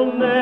they'll never